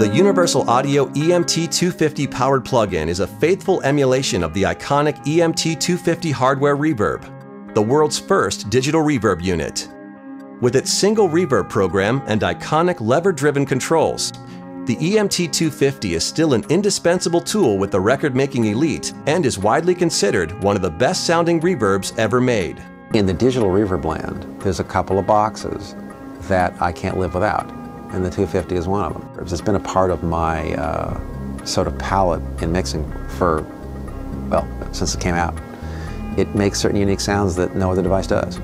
The Universal Audio EMT250 powered plug-in is a faithful emulation of the iconic EMT250 hardware reverb, the world's first digital reverb unit. With its single reverb program and iconic lever-driven controls, the EMT250 is still an indispensable tool with the record-making elite and is widely considered one of the best-sounding reverbs ever made. In the digital reverb land, there's a couple of boxes that I can't live without, and the 250 is one of them. It's been a part of my sort of palette in mixing for, well, since it came out. It makes certain unique sounds that no other device does.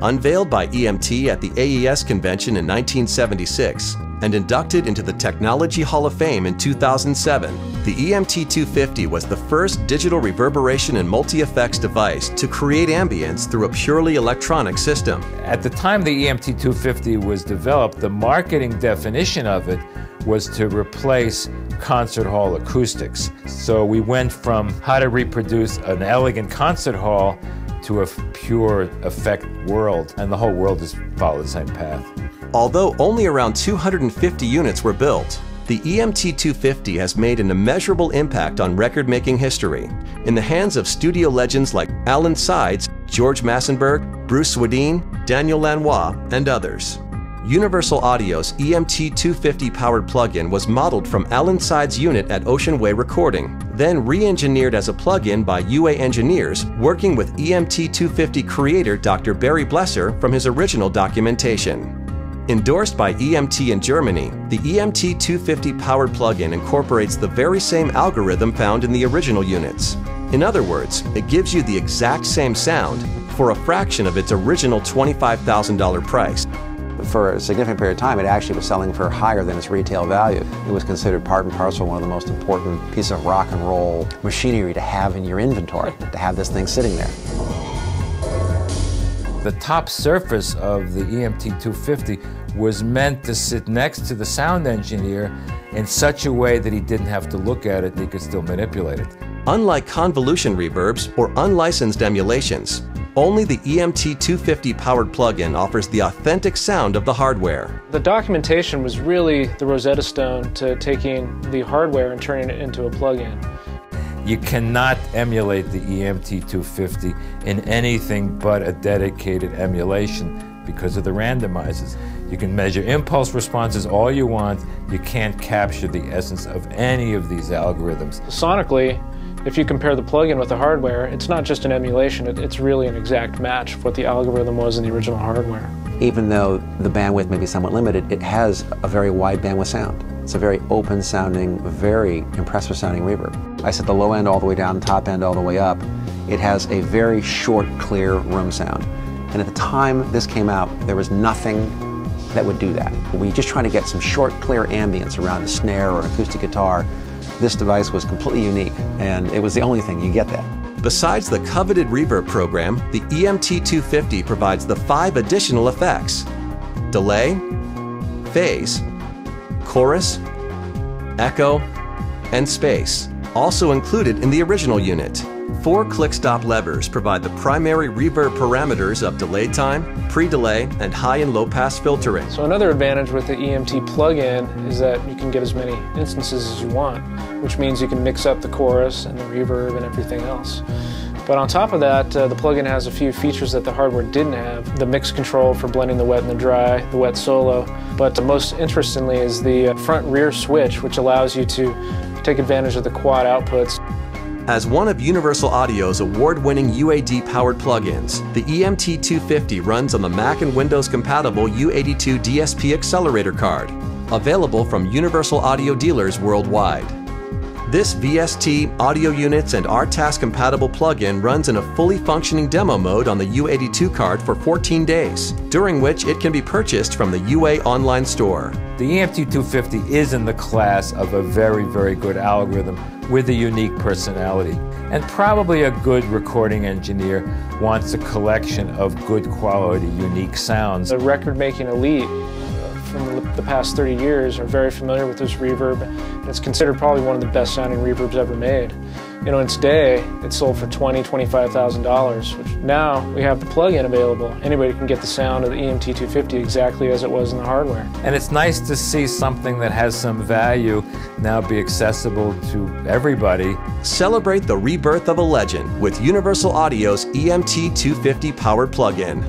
Unveiled by EMT at the AES convention in 1976 and inducted into the Technology Hall of Fame in 2007, the EMT250 was the first digital reverberation and multi-effects device to create ambience through a purely electronic system. At the time the EMT250 was developed, the marketing definition of it was to replace concert hall acoustics. So we went from how to reproduce an elegant concert hall to a pure effect world, and the whole world has followed the same path. Although only around 250 units were built, the EMT250 has made an immeasurable impact on record-making history in the hands of studio legends like Allen Sides, George Massenberg, Bruce Swedien, Daniel Lanois, and others. Universal Audio's EMT250-powered plug-in was modeled from Allen Sides' unit at Ocean Way Recording, then re-engineered as a plug-in by UA engineers working with EMT250 creator Dr. Barry Blesser from his original documentation. Endorsed by EMT in Germany, the EMT250-powered plug-in incorporates the very same algorithm found in the original units. In other words, it gives you the exact same sound for a fraction of its original $25,000 price. For a significant period of time, it actually was selling for higher than its retail value. It was considered part and parcel one of the most important pieces of rock and roll machinery to have in your inventory, to have this thing sitting there. The top surface of the EMT250 was meant to sit next to the sound engineer in such a way that he didn't have to look at it, he could still manipulate it. Unlike convolution reverbs or unlicensed emulations, only the EMT250-powered plug-in offers the authentic sound of the hardware. The documentation was really the Rosetta Stone to taking the hardware and turning it into a plug-in. You cannot emulate the EMT250 in anything but a dedicated emulation because of the randomizers. You can measure impulse responses all you want. You can't capture the essence of any of these algorithms. Sonically, if you compare the plug-in with the hardware, it's not just an emulation, it's really an exact match of what the algorithm was in the original hardware. Even though the bandwidth may be somewhat limited, it has a very wide bandwidth sound. It's a very open-sounding, very impressive-sounding reverb. I set the low end all the way down, top end all the way up. It has a very short, clear room sound. And at the time this came out, there was nothing that would do that. We just tried to get some short, clear ambience around a snare or an acoustic guitar. This device was completely unique, and it was the only thing you get that. Besides the coveted reverb program, the EMT250 provides the 5 additional effects: delay, phase, chorus, echo, and space, also included in the original unit. 4 click-stop levers provide the primary reverb parameters of delay time, pre-delay, and high and low-pass filtering. So another advantage with the EMT plug-in is that you can get as many instances as you want, which means you can mix up the chorus and the reverb and everything else. But on top of that, the plug-in has a few features that the hardware didn't have. The mix control for blending the wet and the dry, the wet solo. But most interestingly is the front-rear switch, which allows you to take advantage of the quad outputs. As one of Universal Audio's award-winning UAD-powered plugins, the EMT250 runs on the Mac and Windows-compatible UAD-2 DSP accelerator card, available from Universal Audio dealers worldwide. This VST, audio units, and RTAS-compatible plugin runs in a fully functioning demo mode on the UAD-2 card for 14 days, during which it can be purchased from the UA online store. The EMT250 is in the class of a very, very good algorithm with a unique personality. And probably a good recording engineer wants a collection of good quality, unique sounds. The record-making elite from the past 30 years are very familiar with this reverb. It's considered probably one of the best sounding reverbs ever made. You know, in its day, it sold for $20,000, $25,000, which now we have the plug-in available. Anybody can get the sound of the EMT250 exactly as it was in the hardware. And it's nice to see something that has some value now be accessible to everybody. Celebrate the rebirth of a legend with Universal Audio's EMT250 powered plug-in.